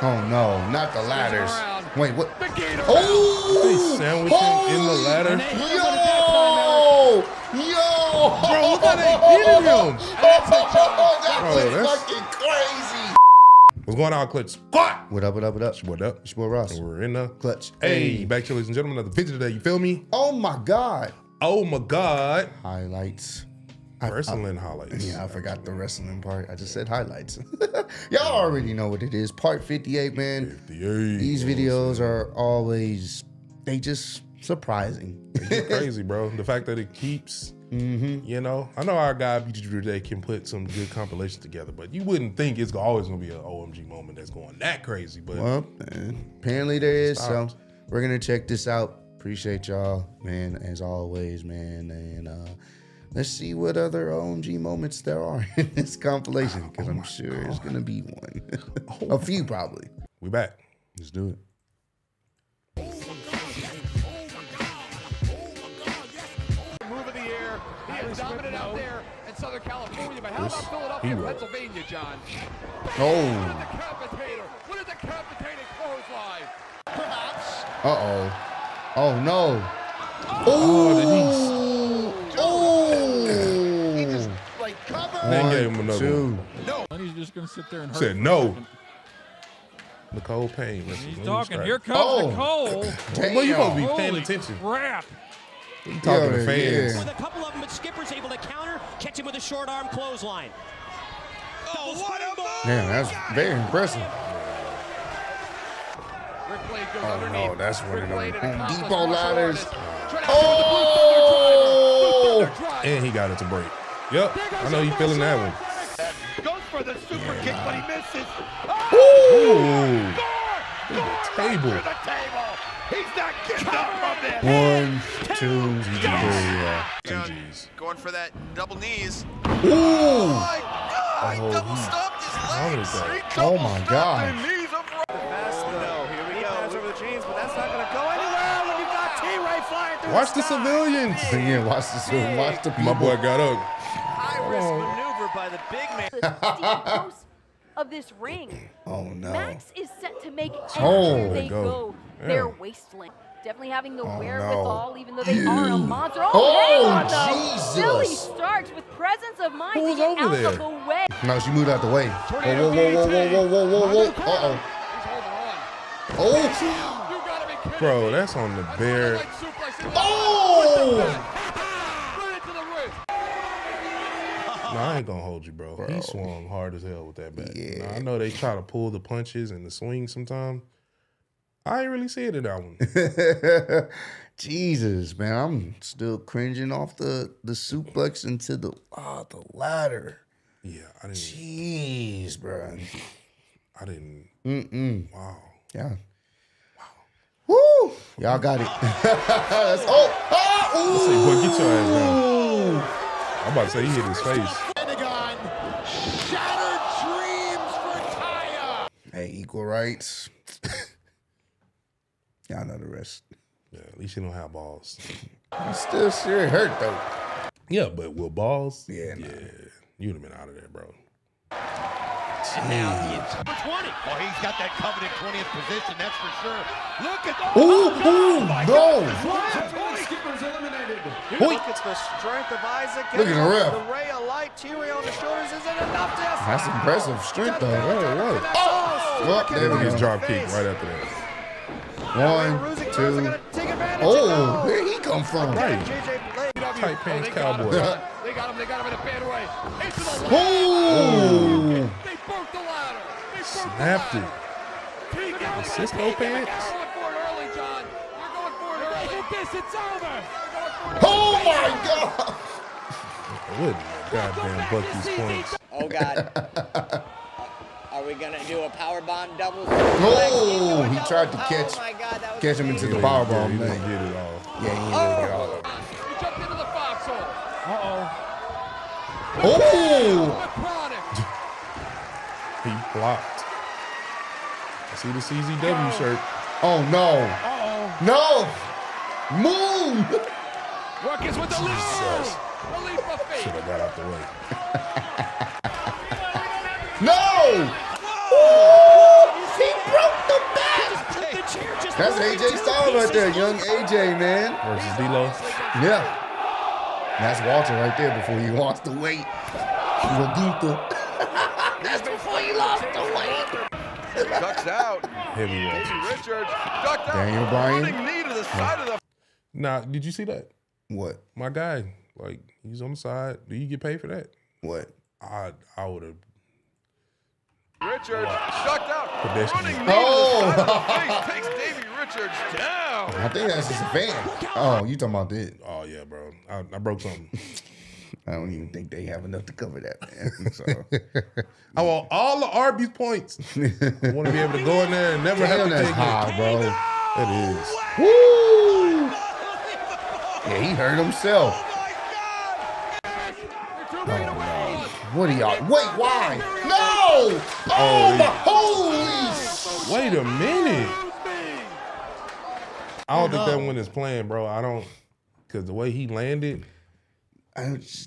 Oh no, not the ladders. Wait, what? Oh! They sandwiching in the ladder? Yo! Yo! Bro, that ain't hitting him! That's fucking crazy! What's going on, Clutch? What up, what up, what up? What up? It's your boy Ross. And we're in the Clutch. Hey, back to you, ladies and gentlemen, another video today, you feel me? Oh my God. Oh my God. Highlights. Wrestling highlights. Yeah, I forgot the wrestling part. I just said highlights. Y'all already know what it is. Part 58, man. 58. These videos are always, they just surprising. It's crazy, bro. The fact that it keeps, you know our guy BDWJ can put some good compilations together, but you wouldn't think it's always going to be an OMG moment that's going that crazy. But well, apparently there is, so we're going to check this out. Appreciate y'all, man, as always, man. And, let's see what other OMG moments there are in this compilation, because I'm sure there's going to be one. A few, probably. We back. Let's do it. Oh, my God, yes. Oh, my God. Oh, my God, yes. Move in the air. He is dominant out there in Southern California, but how about Philadelphia and Pennsylvania, John? What is the capitated clothesline? Perhaps. Uh-oh. Oh, no. Oh, they gave him another one. No. He's just gonna sit there and hurt. Said no. Nicole Payne. He's talking. Here comes Nicole. Well, you gonna be paying attention. Crap. He's talking to fans. With a couple of them, but Skipper's able to counter, catch him with a short arm clothesline. Oh, what a move! Man, that's very impressive. Oh no, that's one of them depot ladders. Oh! And he got it to break. Yep, I know you're feeling that one. Goes for the super kick, but he misses. Ooh! Table. He's not getting up from that. 1, 2, 3. GG's. Going for that double knees. Ooh! Oh my God! He double stopped his legs. Oh my God! Here we go. Over the chains, but that's not gonna go anywhere when you've got T-Ray flying through. Watch the civilians. Yeah, watch the civilians. Watch the people. My boy got up. Maneuver by the big man. Of this ring. Oh no. Max is set to make everywhere they go their wasteland. Definitely having the wherewithal, even though they are a monster. Oh, Billy Starks with presence of mind to get out of the way. No, she moved out the way. Whoa. Oh. Bro, that's on the bear. Oh. Nah, I ain't gonna hold you, bro. He swung hard as hell with that bat. Yeah. Now, I know they try to pull the punches and the swing sometimes. I ain't really see it in that one. Jesus, man, I'm still cringing off the suplex into the ladder. Yeah, I didn't. Jeez, bro. I didn't. Wow. Yeah. Wow. Woo! Y'all got it. That's, let's see, boy, get your ass down. I'm about to say he hit his face. Shattered dreams for Taya. Hey, equal rights. Y'all know the rest. Yeah, at least you don't have balls. I'm still sure it hurt though. Yeah, but with balls, nah. You'd have been out of there, bro. And now he's number 20. Well, he's got that coveted 20th position, that's for sure. Look at the Skipper's eliminated. Look at the strength of Isaac. Look at the ref. The ray of light T-Ray on the shoulders isn't enough to us. That's impressive strength, though. Well, there we go. Drop kick right after that. 1, 2. Oh, where he come from? Right. Tight pants cowboy. They got him in a bad way. Into the ladder. Ooh. They broke the ladder. They snapped it. Cisco pants. They're going for it early, John. They're going for it early. Hit this, it's over. Oh my God. What goddamn buck these points. Oh God. Are we gonna do a powerbomb double? No, he tried to catch him into the powerbomb. Yeah, he didn't get it all. He jumped into the foxhole. He blocked. I see the CZW shirt. Oh no. No. Move. Work is with the leash. Should have got out the way. No. He That's AJ Styles right there, young AJ, man. Versus D-Lo. Yeah. And that's Walter right there before he lost the weight. That's before he lost the weight. Ducks out. Heavyweight. Richards ducked out. Daniel Bryan. Nah, did you see that? What? My guy, like, he's on the side. Do you get paid for that? What? I would have. Richards sucked out. Oh! Takes Davey Richards down. I think that's just a fan. Oh, you talking about that? Oh yeah, bro. I broke something. I don't even think they have enough to cover that, man. So I want all the Arby's points. I want to be able to go in there and never have to take it. High, bro. It is. Woo! Yeah, he hurt himself. What are y'all? Wait, why? No! Oh, my holy! Wait a minute. I don't think that one is playing, bro. I don't, because the way he landed. No. He is.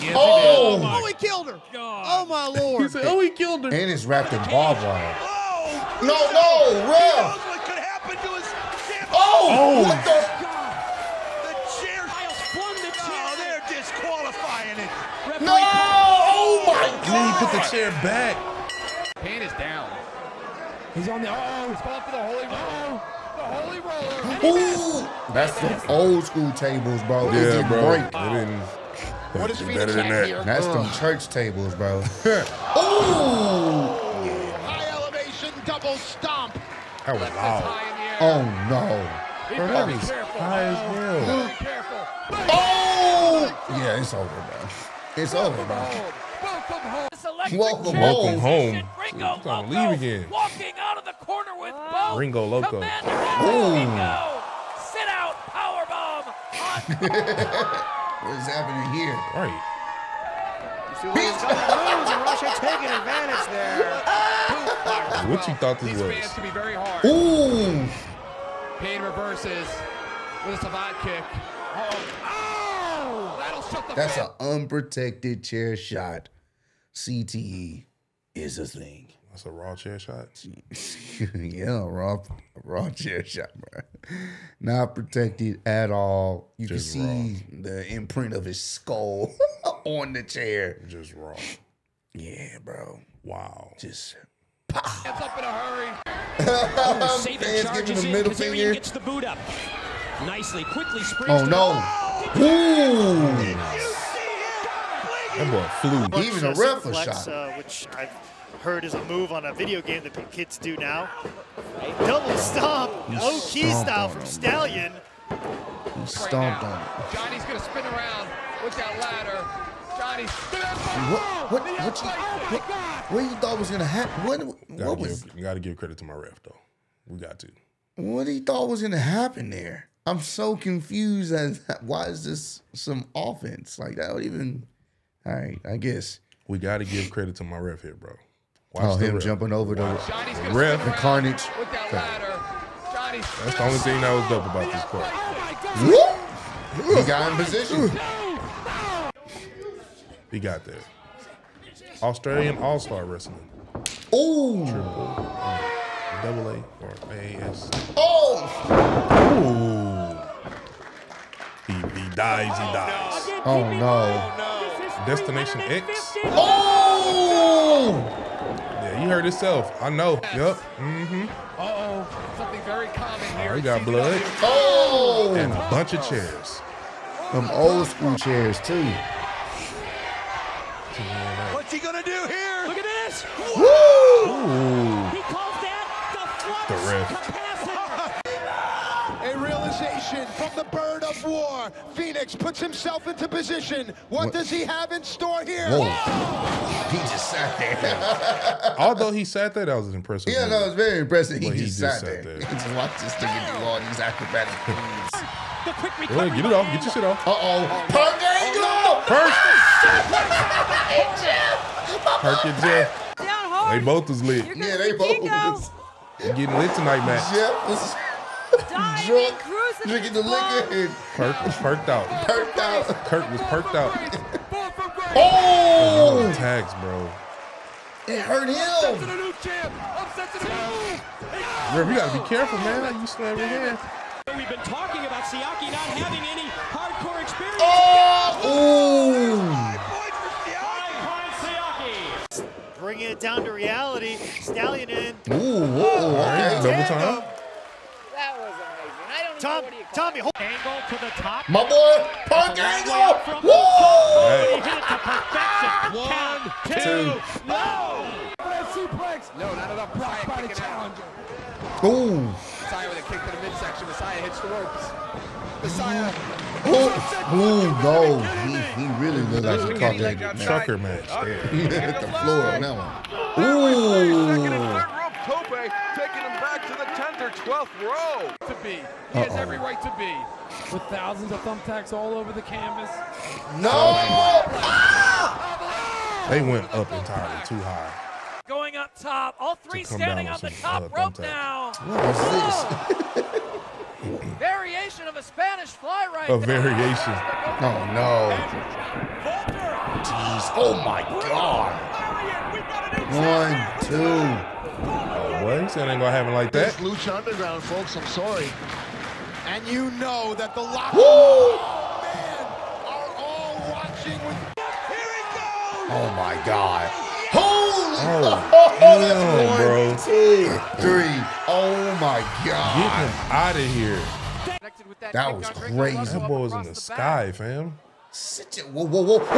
Yes, oh! Oh, he killed her. Oh, my Lord. He said, oh, he killed her. And it's wrapped in barbed wire. Oh, no, ref. What could happen to his champion? Oh, what the? No! Oh my God! And then he put the chair back. Payne is down. He's on the. Oh, he's falling for the holy roller. The holy roller. Ooh! That's the old school tables, bro. Yeah, it bro. Break. It didn't. What is better than that? Here? That's them church tables, bro. Ooh! Yeah. High elevation double stomp. That was loud. Oh no! Bro, that is high as hell. Oh! Yeah, it's over, bro. It's over, bro. Welcome home. Ringo Loco leave again. Walking out of the corner with both. Ringo Loco. Ringo. Sit out. Powerbomb. What is happening here? Right. Russia taking advantage there. What you thought this was? These fans can be very hard. Ooh. Payne reverses with a savant kick. That's an unprotected chair shot. CTE is a thing. That's a raw chair shot? Yeah, raw chair shot, bro. Not protected at all. You just can see the imprint of his skull on the chair. Just raw. Yeah, bro. Wow. Just pow. It's up in a hurry. Oh, fans giving the middle finger. Gets the boot up. Nicely, quickly springs. Oh, no. Ooh. That boy flew. Even a ref was shot. Which I've heard is a move on a video game that kids do now. Double stomp, low key style from Stallion. He stomped on it. Johnny's gonna spin around with that ladder. Johnny, what you thought was gonna happen? What was? You gotta give credit to my ref though. We got to. What he thought was gonna happen there? I'm so confused as why is this some offense like that? Would even all right, I guess we got to give credit to my ref here, bro. Watch him jumping over the ref and carnage. That's the only thing that was dope about this part. He got in position. He got there. Australian All-Star Wrestling. Ooh. Double A or AAS. Oh. Ooh. He dies. No. Oh, no. Destination X. Oh! Yeah, you heard yourself. I know. Yep. Mm-hmm. Uh-oh. Something very common here. He got blood. Oh! And a bunch of chairs. Them old school chairs, too. What's he gonna do here? Look at this. Woo! Ooh. He calls that the ref. From the bird of war, Phoenix puts himself into position. What does he have in store here? He just sat there. Although he sat there, that was impressive. Yeah, that was very impressive. He just sat there. Just watch this thing do all these acrobatic moves. Well, get it off. Get your shit off. Uh-oh. Perk angle! Perk and Jeff. They both was lit. Yeah, they both was getting lit tonight, man. Jeff was drunk. Drinking the liquor. Kirk was perked out. Perked out. Kirk was perked out. Oh! Tags, bro. It hurt him. River, you gotta be careful, man. You slam your hand. We've been talking about Siaki not having any hardcore experience. Bringing it down to reality. Stallion in. Double time. That was amazing. I don't know what Tommy, hold angle to the top. My boy, Punk Angle. Woo! He hit it to perfection. One, two, no. Suplex. No, not enough. Brian by the challenger. Ooh. Messiah with a kick to the midsection. Messiah hits the ropes. Messiah. Ooh, no. He really looks like a caught trucker match. He hit the floor on that one. Ooh. Tope taking him back to the 10th or 12th row. To be. He has every right to be. With thousands of thumbtacks all over the canvas. No! They went up entirely too high. Going up top. All three standing on the top rope now. What is this? Variation of a Spanish fly right there. A variation. Oh, no. Jeez. Oh, my God. One, two. So it ain't gonna happen like that. It's Lucha Underground, folks. I'm sorry. And you know that the lock men are all watching with. Here it goes! Oh my God! Holy! That's one, two, three. Oh my God! Get him out of here! That was crazy. That boy was in the sky, fam. Whoa, whoa, whoa! Oh,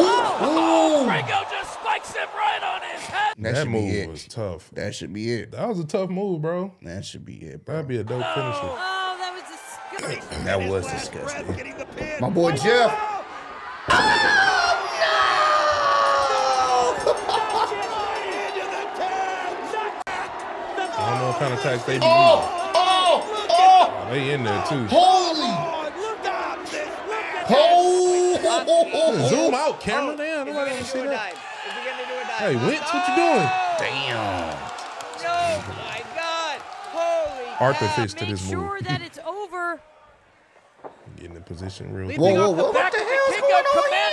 Franco just spikes him right on his head. That move was tough. That should be it. That was a tough move, bro. That should be it, bro. That'd be a dope finisher. Oh, that was disgusting. That was disgusting. My boy Jeff. I don't know what kind of tax they be. They in there too. Zoom out, camera down. Nobody can see that. Hey, Wentz, what you doing? Damn. Oh my God. Holy artifice to this move. Sure that it's over. Getting in position real quick. Whoa, what the hell's going on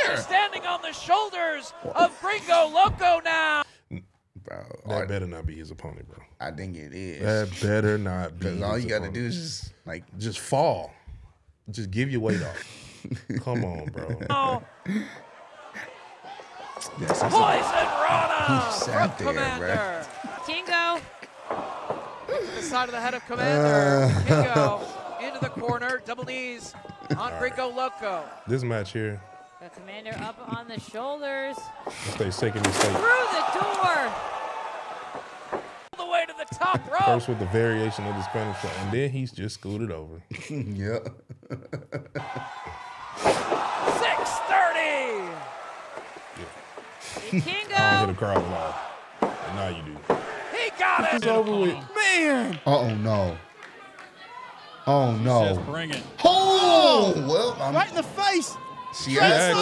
here? Standing on the shoulders of Gringo Loco now. Bro, that better not be his opponent, bro. I think it is. That better not be. Because all you got to do is just like fall, just give your weight off. Come on, bro. Yes, Poison Rana! He sat there, Commander. Kingo. The side of the head of Commander. Kingo into the corner. Double knees on Rico Loco. This match here. Got Commander up on the shoulders. That's taking this thing. Through the door. All the way to the top rope. First with the variation of the Spanish fly, and then he's just scooted over. Yeah. 6:30. Yeah. Kingo. I don't hit a crowd alive. And now you do. He got it. It's over with. Man. Oh no. Oh no. Says, bring it. Oh, well. Right in the face. She did.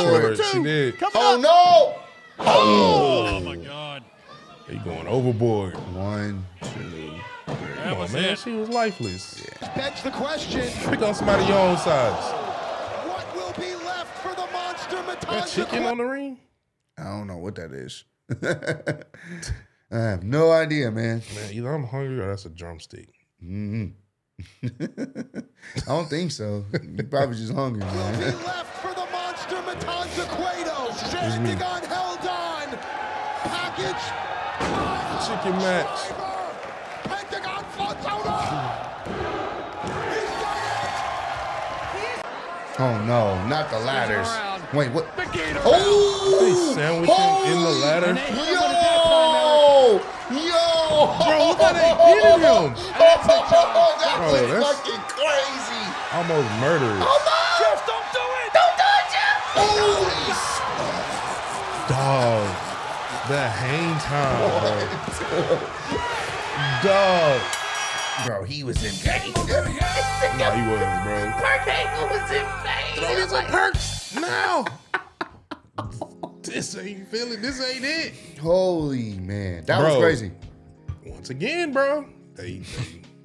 Oh no. Oh my God. He going overboard. One, two. Come on, man. She was lifeless. Yeah. That's the question. Pick on somebody your own size. What will be left for the monster Matanza? Chicken on the ring? I don't know what that is. I have no idea, man. Man, either I'm hungry or that's a drumstick. I don't think so. You're probably just hungry, man. What will be left for the monster Matanza Cueto? Standing on held on. Package. Chicken match. Oh no, not the ladders. Wait, what? Oh! They sandwiching in the ladder? Yo! Yo! Bro, that ain't hitting him! That was fucking crazy! Almost murdered. Oh no! Jeff, don't do it! Don't do it, Jeff! Holy stuff! Dog. The hang time. Dog. Bro, he was in pain. No, he wasn't, bro. Perk Angle was in pain. Throw me some perks now. This ain't feeling. This ain't it. Holy man, that was crazy. Once again, bro.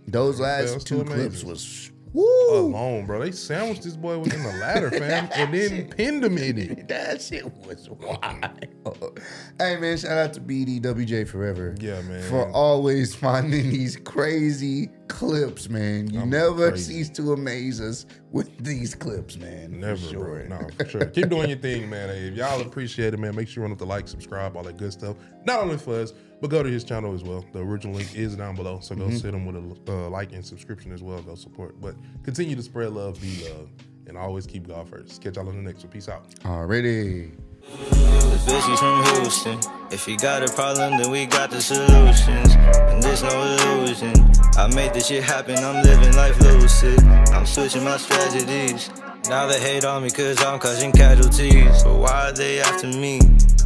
Those last two clips was Woo. Alone, bro. They sandwiched this boy within the ladder, fam, and then pinned him in it. That shit was wild. Hey, man, shout out to BDWJ forever. Yeah, man. For always finding these crazy clips, man. You never cease to amaze us with these clips, man. Never, sure. Bro. No, for sure. Keep doing your thing, man. Hey, if y'all appreciate it, man, make sure you run up the like, subscribe, all that good stuff. Not only for us, but go to his channel as well. The original link is down below, so go sit him with a like and subscription as well. Go support. But continue to spread love, be love, and always keep God first. Catch y'all on the next one. Peace out. Alrighty. Fishies from Houston. If you got a problem, then we got the solutions. And there's no illusion. I made this shit happen. I'm living life lucid. I'm switching my strategies. Now they hate on me cause I'm causing casualties. But why are they after me?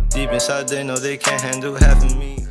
Deep inside they know they can't handle half of me.